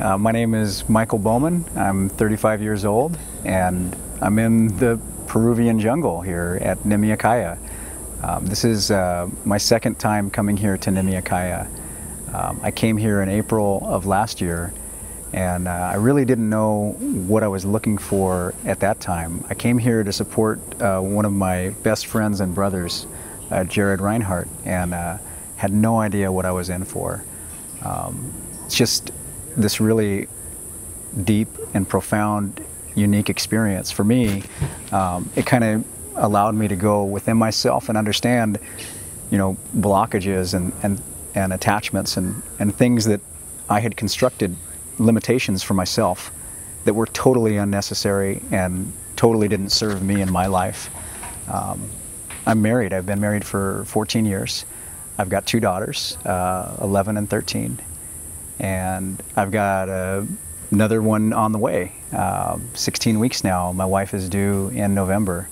My name is Michael Bowman. I'm 35 years old, and I'm in the Peruvian jungle here at Nimea Kaya. This is my second time coming here to Nimea Kaya. I came here in April of last year, and I really didn't know what I was looking for at that time. I came here to support one of my best friends and brothers, Jared Reinhardt, and had no idea what I was in for. It's just this really deep and profound, unique experience. For me, it kind of allowed me to go within myself and understand, you know, blockages and attachments and things that I had constructed, limitations for myself that were totally unnecessary and totally didn't serve me in my life. I'm married. I've been married for 14 years. I've got two daughters, 11 and 13. And I've got another one on the way, 16 weeks now. My wife is due in November.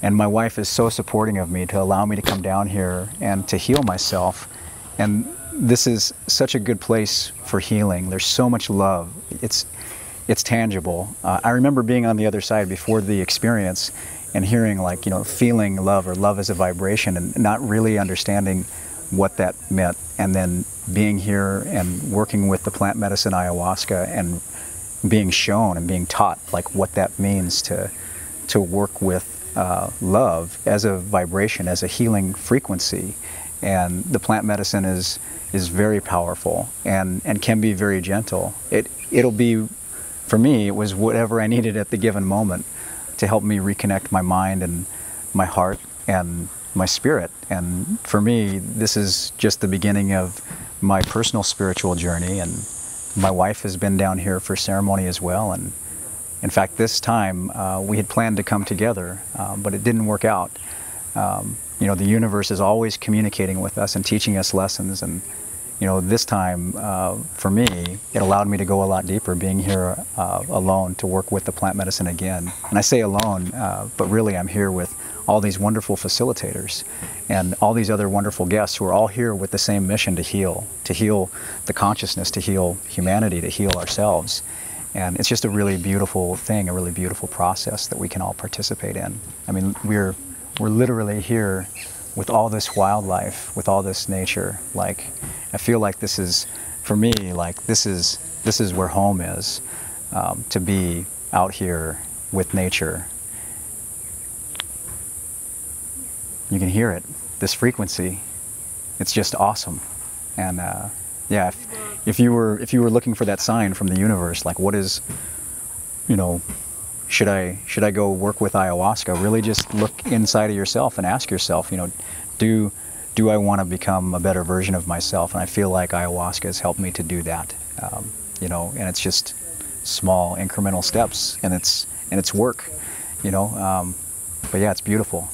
And my wife is so supporting of me to allow me to come down here and to heal myself. And this is such a good place for healing. There's so much love. It's tangible. I remember being on the other side before the experience and hearing, like, you know, feeling love, or love as a vibration, and not really understanding what that meant. And then being here and working with the plant medicine ayahuasca and being shown and being taught, like, what that means to work with love as a vibration, as a healing frequency. And the plant medicine is very powerful and can be very gentle. It'll be, for me, it was whatever I needed at the given moment to help me reconnect my mind and my heart and my spirit. And for me, this is just the beginning of my personal spiritual journey, and my wife has been down here for ceremony as well. And in fact, this time we had planned to come together, but it didn't work out. You know, the universe is always communicating with us and teaching us lessons. And, you know, this time for me, it allowed me to go a lot deeper, being here alone to work with the plant medicine again. And I say alone, but really I'm here with all these wonderful facilitators and all these other wonderful guests who are all here with the same mission to heal the consciousness, to heal humanity, to heal ourselves. And it's just a really beautiful thing, a really beautiful process that we can all participate in. I mean, we're literally here with all this wildlife, with all this nature. Like, I feel like this is, for me, like this is where home is, to be out here with nature. You can hear it, this frequency. It's just awesome. And yeah, if you were looking for that sign from the universe, like, what is, you know, should I go work with ayahuasca? Really just look inside of yourself and ask yourself, you know, do I want to become a better version of myself? And I feel like ayahuasca has helped me to do that. You know, and it's just small incremental steps, and it's work, you know. But yeah, it's beautiful.